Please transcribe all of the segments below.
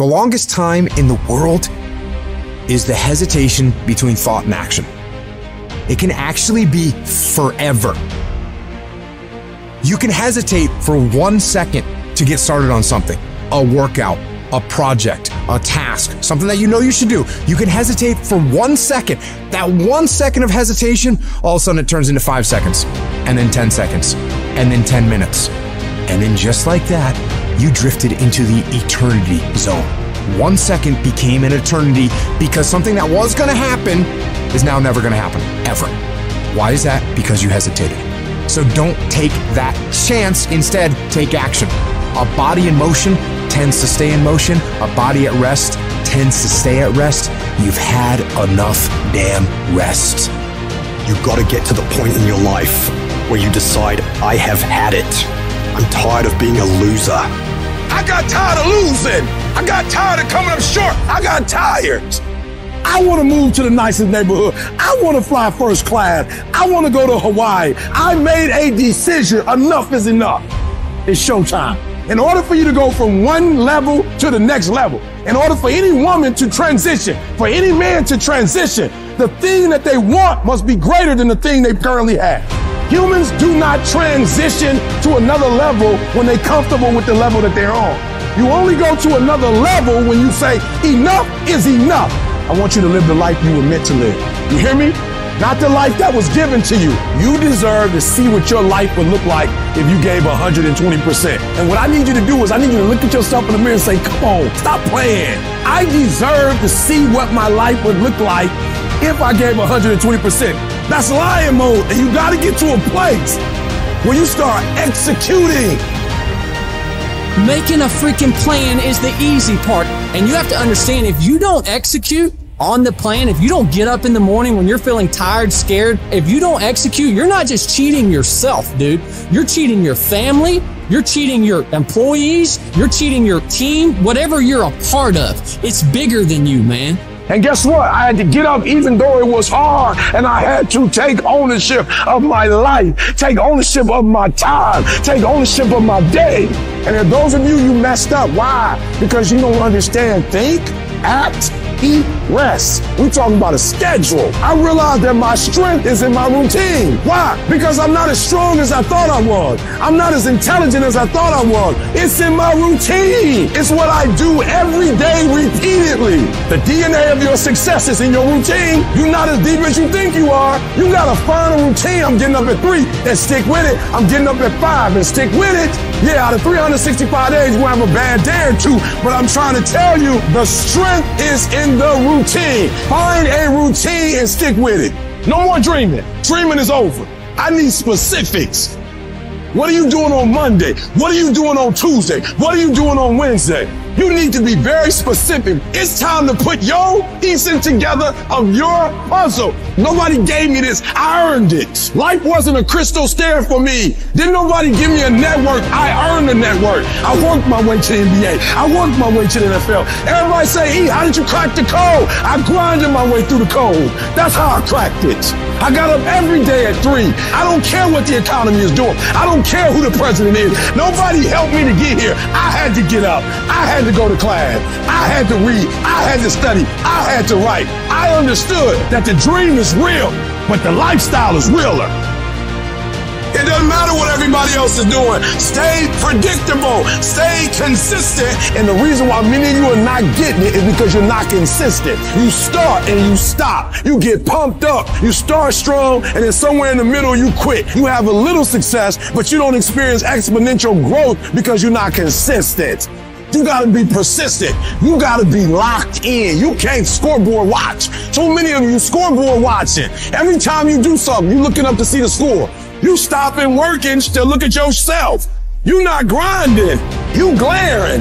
The longest time in the world is the hesitation between thought and action. It can actually be forever. You can hesitate for 1 second to get started on something, a workout, a project, a task, something that you know you should do. You can hesitate for 1 second. That 1 second of hesitation, all of a sudden it turns into 5 seconds, and then 10 seconds, and then 10 minutes. And then just like that, you drifted into the eternity zone. 1 second became an eternity because something that was gonna happen is now never gonna happen, ever. Why is that? Because you hesitated. So don't take that chance. Instead, take action. A body in motion tends to stay in motion. A body at rest tends to stay at rest. You've had enough damn rest. You've got to get to the point in your life where you decide, I have had it. I'm tired of being a loser. I got tired of losing. I got tired of coming up short. I got tired. I want to move to the nicest neighborhood. I want to fly first class. I want to go to Hawaii. I made a decision. Enough is enough. It's showtime. In order for you to go from one level to the next level, in order for any woman to transition, for any man to transition, the thing that they want must be greater than the thing they currently have. Humans do not transition to another level when they're comfortable with the level that they're on. You only go to another level when you say, enough is enough. I want you to live the life you were meant to live. You hear me? Not the life that was given to you. You deserve to see what your life would look like if you gave 120%. And what I need you to do is I need you to look at yourself in the mirror and say, come on, stop playing. I deserve to see what my life would look like if I gave 120%. That's lion mode, and you gotta get to a place where you start executing. Making a freaking plan is the easy part, and you have to understand, if you don't execute on the plan, if you don't get up in the morning when you're feeling tired, scared, if you don't execute, you're not just cheating yourself, dude. You're cheating your family, you're cheating your employees, you're cheating your team, whatever you're a part of. It's bigger than you, man. And guess what? I had to get up even though it was hard, and I had to take ownership of my life, take ownership of my time, take ownership of my day. And if those of you messed up, why? Because you don't understand. Think, act, eat, rest. We're talking about a schedule. I realized that my strength is in my routine. Why? Because I'm not as strong as I thought I was. I'm not as intelligent as I thought I was. It's in my routine. It's what I do every day repeatedly. The DNA of your success is in your routine. You're not as deep as you think you are. You gotta find a routine. I'm getting up at 3 and stick with it. I'm getting up at 5 and stick with it. Yeah, out of 365 days, we'll have a bad day or two, but I'm trying to tell you, the strength is in the routine. Find a routine and stick with it. No more dreaming. Dreaming is over. I need specifics. What are you doing on Monday? What are you doing on Tuesday? What are you doing on Wednesday? You need to be very specific. It's time to put your pieces together of your puzzle. Nobody gave me this. I earned it. Life wasn't a crystal stair for me. Didn't nobody give me a network. I earned a network. I worked my way to the NBA. I worked my way to the NFL. Everybody say, E, how did you crack the code? I grinded my way through the code. That's how I cracked it. I got up every day at 3. I don't care what the economy is doing. I don't care who the president is. Nobody helped me to get here. I had to get up. I had to go to class. I had to read. I had to study. I had to write. I understood that the dream is real, but the lifestyle is realer. It doesn't matter what everybody else is doing. Stay predictable. Stay consistent. And the reason why many of you are not getting it is because you're not consistent. You start and you stop. You get pumped up. You start strong, and then somewhere in the middle you quit. You have a little success, but you don't experience exponential growth because you're not consistent. You gotta be persistent. You gotta be locked in. You can't scoreboard watch. Too many of you scoreboard watching. Every time you do something, you looking up to see the score. You stopping working to look at yourself. You not grinding. You glaring.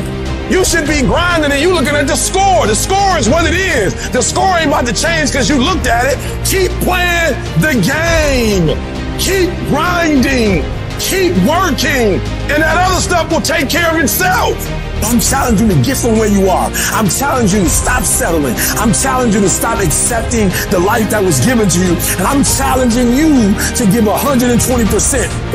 You should be grinding and you looking at the score. The score is what it is. The score ain't about to change because you looked at it. Keep playing the game. Keep grinding. Keep working. And that other stuff will take care of itself. I'm challenging you to get from where you are. I'm challenging you to stop settling. I'm challenging you to stop accepting the life that was given to you. And I'm challenging you to give 120%.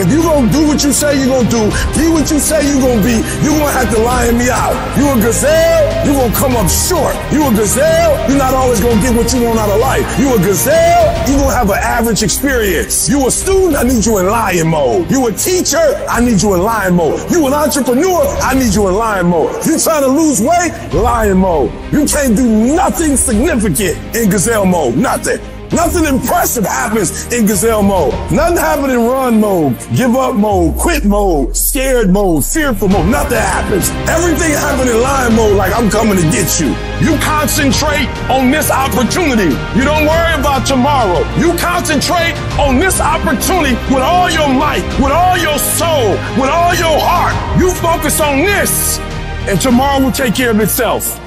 If you're going to do what you say you're going to do, be what you say you're going to be, you're going to have to lion me out. You a gazelle, you're going to come up short. You a gazelle, you're not always going to get what you want out of life. You a gazelle, you're going to have an average experience. You a student, I need you in lion mode. You a teacher, I need you in lion mode. You an entrepreneur, I need you in lion mode. You trying to lose weight? Lion mode. You can't do nothing significant in gazelle mode. Nothing. Nothing impressive happens in gazelle mode. Nothing happened in run mode, give up mode, quit mode, scared mode, fearful mode. Nothing happens. Everything happened in lion mode, like I'm coming to get you. You concentrate on this opportunity. You don't worry about tomorrow. You concentrate on this opportunity with all your might, with all your soul, with all your heart. You focus on this, and tomorrow will take care of itself.